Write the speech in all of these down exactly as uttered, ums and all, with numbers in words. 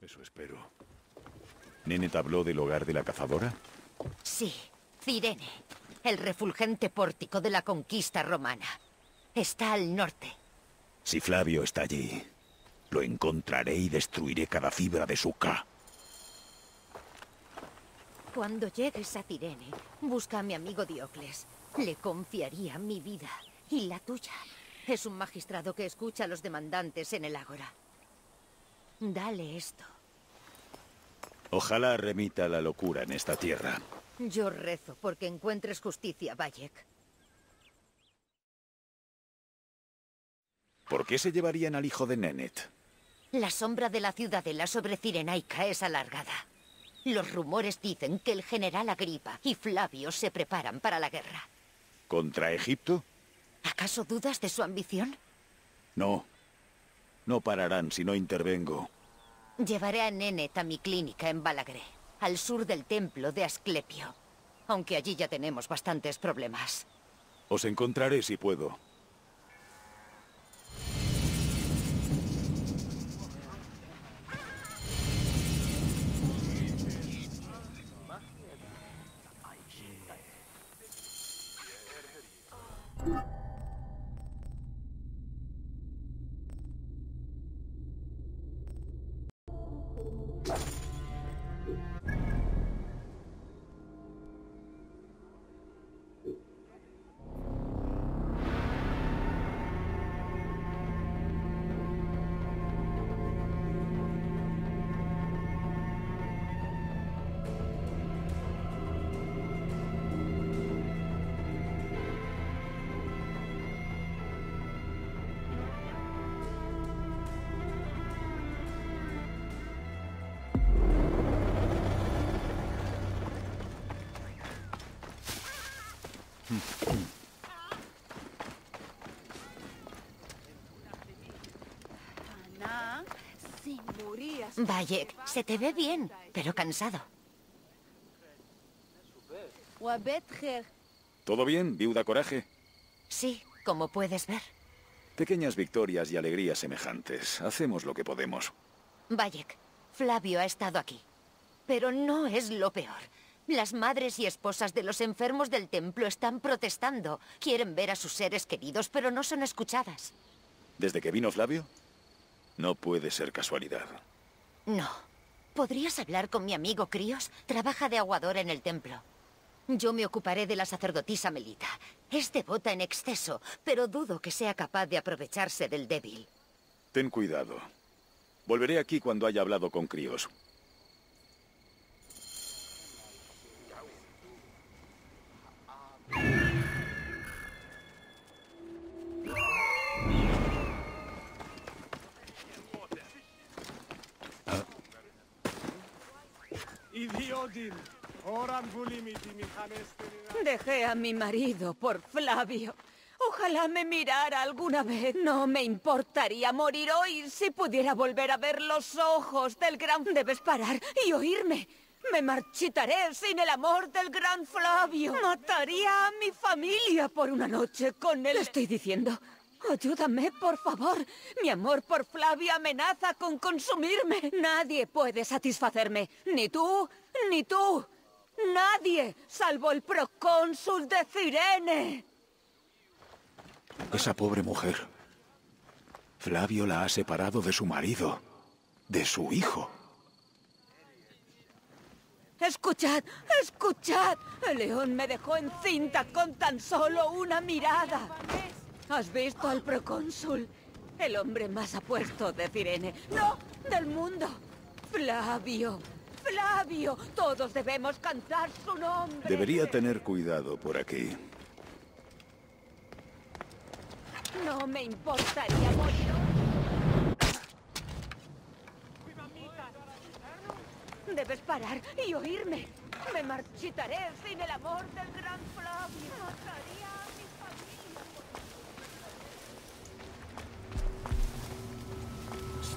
Eso espero. ¿Nenet habló del hogar de la cazadora? Sí, Cirene, el refulgente pórtico de la conquista romana. Está al norte. Si Flavio está allí, lo encontraré y destruiré cada fibra de su ca. Cuando llegues a Cirene, busca a mi amigo Diocles. Le confiaría mi vida y la tuya. Es un magistrado que escucha a los demandantes en el Ágora. Dale esto. Ojalá remita la locura en esta tierra. Yo rezo porque encuentres justicia, Bayek. ¿Por qué se llevarían al hijo de Nenet? La sombra de la ciudadela sobre Cirenaica es alargada. Los rumores dicen que el general Agripa y Flavio se preparan para la guerra. ¿Contra Egipto? ¿Acaso dudas de su ambición? No. No pararán si no intervengo. Llevaré a Nenet a mi clínica en Balagré, al sur del templo de Asclepio. Aunque allí ya tenemos bastantes problemas. Os encontraré si puedo. Bayek, se te ve bien, pero cansado. ¿Todo bien, viuda Coraje? Sí, como puedes ver. Pequeñas victorias y alegrías semejantes. Hacemos lo que podemos. Bayek, Flavio ha estado aquí. Pero no es lo peor. Las madres y esposas de los enfermos del templo están protestando. Quieren ver a sus seres queridos, pero no son escuchadas. ¿Desde que vino Flavio? No puede ser casualidad. No. ¿Podrías hablar con mi amigo Krios? Trabaja de aguador en el templo. Yo me ocuparé de la sacerdotisa Melita. Es devota en exceso, pero dudo que sea capaz de aprovecharse del débil. Ten cuidado. Volveré aquí cuando haya hablado con Krios. Dejé a mi marido por Flavio. Ojalá me mirara alguna vez. No me importaría morir hoy si pudiera volver a ver los ojos del gran... Debes parar y oírme. Me marchitaré sin el amor del gran Flavio. Mataría a mi familia por una noche con él. Le estoy diciendo, ayúdame, por favor. Mi amor por Flavio amenaza con consumirme. Nadie puede satisfacerme. Ni tú, ni tú. Nadie, salvo el procónsul de Cirene. Esa pobre mujer. Flavio la ha separado de su marido, de su hijo. Escuchad, escuchad. El león me dejó encinta con tan solo una mirada. ¿Has visto al procónsul? El hombre más apuesto de Cirene. ¡No! ¡Del mundo! ¡Flavio! ¡Flavio! Todos debemos cantar su nombre. Debería tener cuidado por aquí. No me importaría morir. Debes parar y oírme. Me marchitaré sin el amor del gran Flavio. Mataría a mi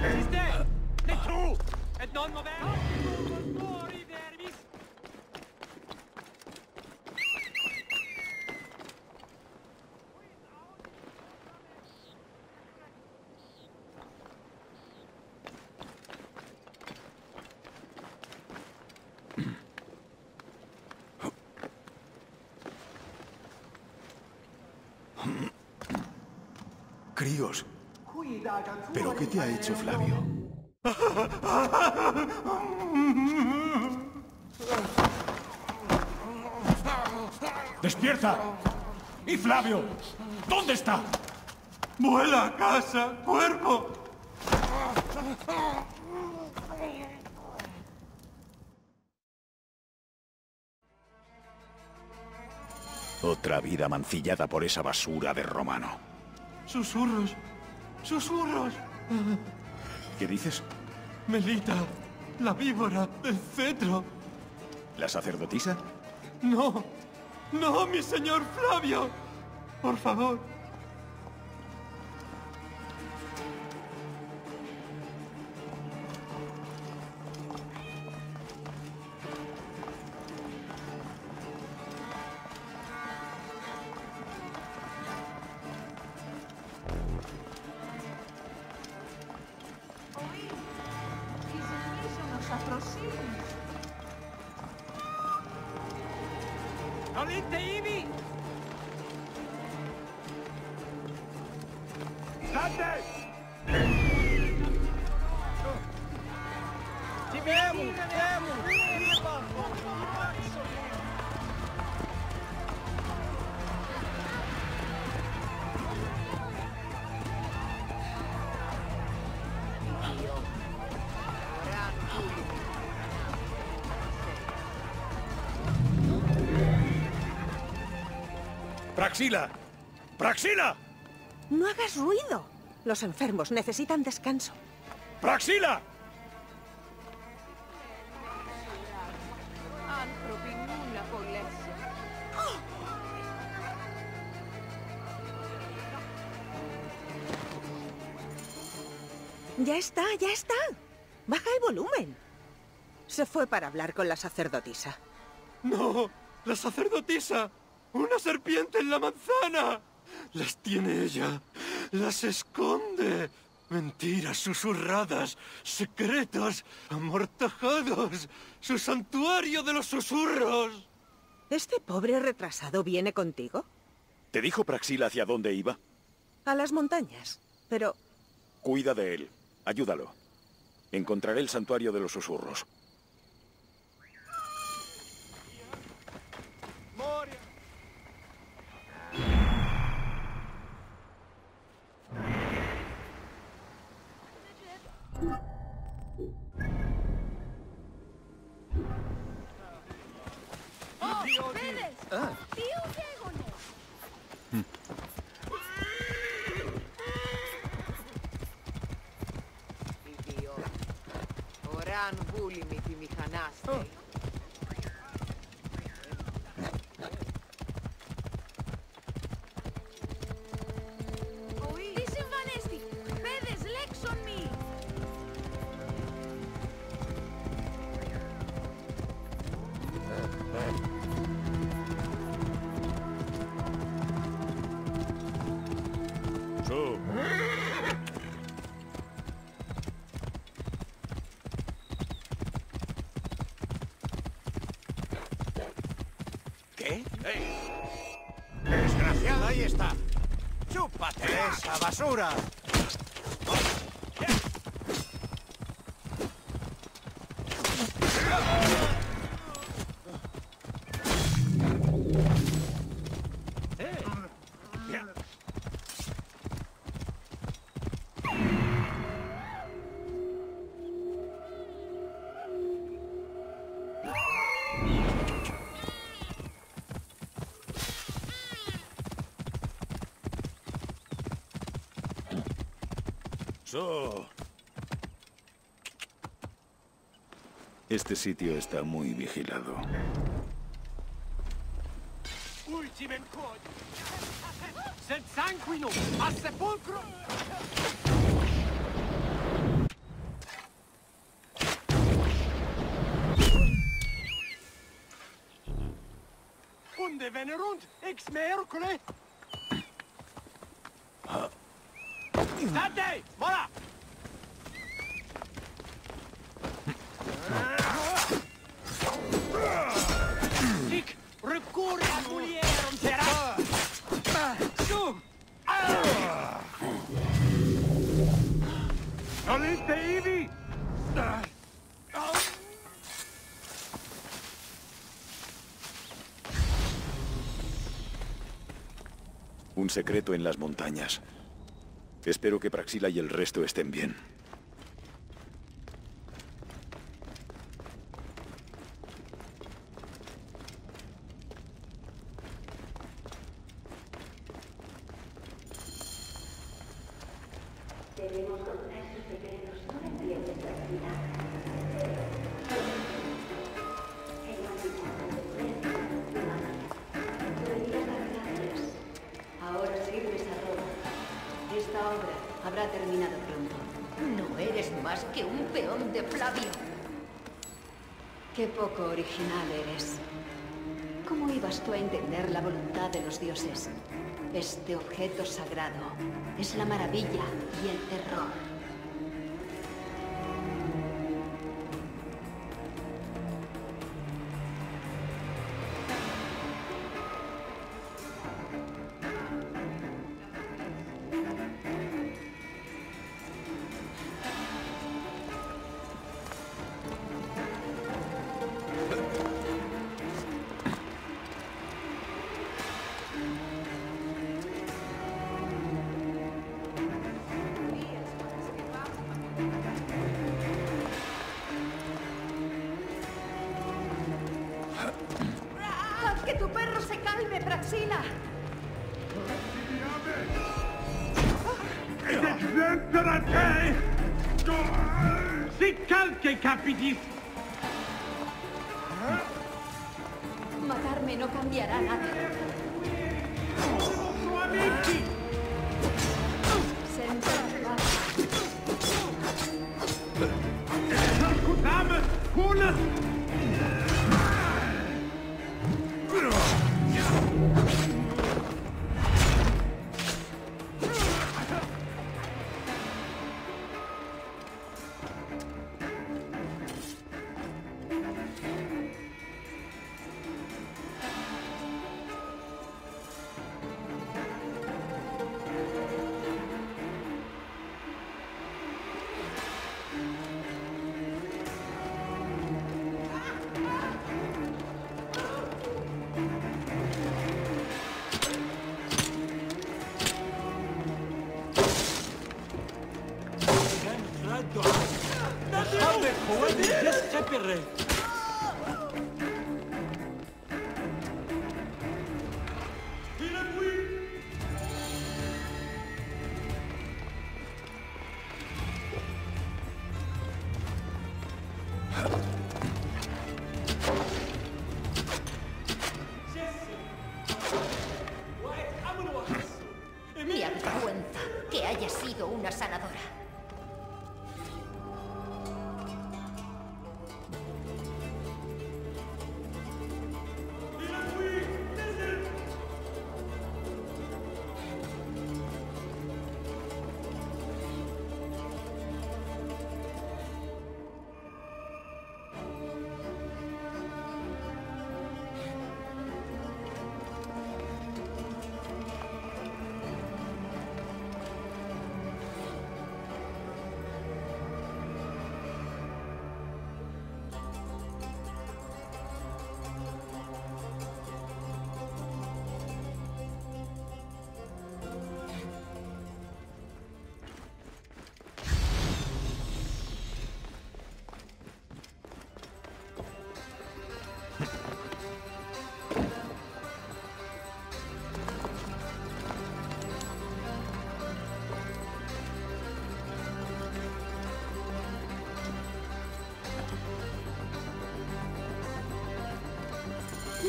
Esiste! Ne tru! Et non mover! Fuori vermis! Krios, ¿pero qué te ha hecho Flavio? ¡Despierta! ¿Y Flavio? ¿Dónde está? ¡Vuela a casa, cuerpo! Otra vida mancillada por esa basura de romano. Susurros, susurros. ¿Qué dices? Melita, la víbora del cetro. ¿La sacerdotisa? No, no, mi señor Flavio. Por favor. ¡Praxila! ¡Praxila! No hagas ruido. Los enfermos necesitan descanso. ¡Praxila! Ya está, ya está. Baja el volumen. Se fue para hablar con la sacerdotisa. ¡No! ¡La sacerdotisa! ¡Una serpiente en la manzana! Las tiene ella, las esconde. Mentiras susurradas, secretos, amortajados. ¡Su santuario de los susurros! ¿Este pobre retrasado viene contigo? ¿Te dijo Praxila hacia dónde iba? A las montañas, pero... Cuida de él, ayúdalo. Encontraré el santuario de los susurros. Ah. Hmm. Oh. Basura. Este sitio está muy vigilado. Unde venerunt ex mercule? State! Mola! Dick, recurre a tu lieron, será. ¡Zoom! ¡No liste, Ivy! Un secreto en las montañas. Espero que Praxila y el resto estén bien. Tenemos congresos secretos no enviados a Praxila. Ahora sirves a Roma. Esta obra habrá terminado pronto. No eres más que un peón de Flavio. Qué poco original eres. ¿Cómo ibas tú a entender la voluntad de los dioses? Este objeto sagrado es la maravilla y el terror. Matarme no cambiará nada.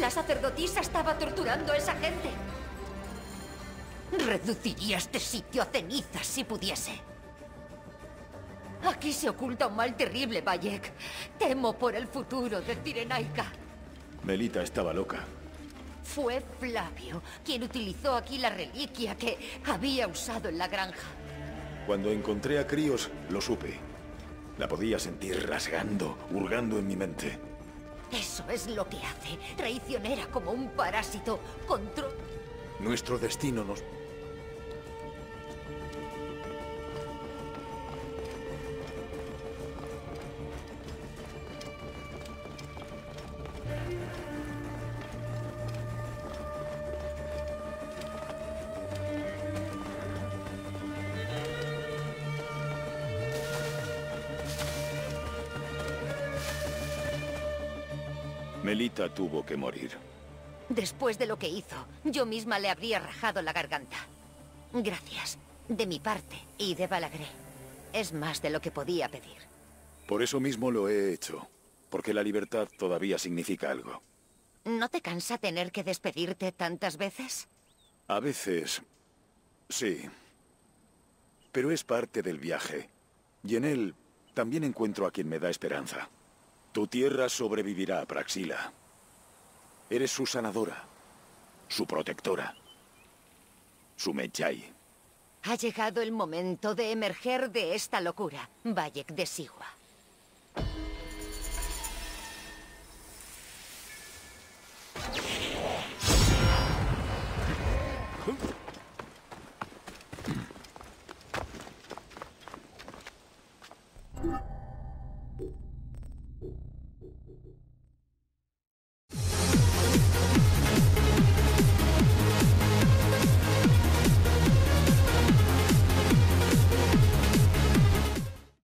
La sacerdotisa estaba torturando a esa gente. Reduciría este sitio a cenizas si pudiese. Aquí se oculta un mal terrible, Bayek. Temo por el futuro de Cirenaica. Melita estaba loca. Fue Flavio quien utilizó aquí la reliquia que había usado en la granja. Cuando encontré a Krios, lo supe. La podía sentir rasgando, hurgando en mi mente. Eso es lo que hace. Traicionera como un parásito. Contra... Nuestro destino nos... Melita tuvo que morir. Después de lo que hizo, yo misma le habría rajado la garganta. Gracias, de mi parte y de Balagré. Es más de lo que podía pedir. Por eso mismo lo he hecho, porque la libertad todavía significa algo. ¿No te cansa tener que despedirte tantas veces? A veces, sí. Pero es parte del viaje, y en él también encuentro a quien me da esperanza. Tu tierra sobrevivirá, Praxila. Eres su sanadora, su protectora, su Mechai. Ha llegado el momento de emerger de esta locura, Bayek de Siwa.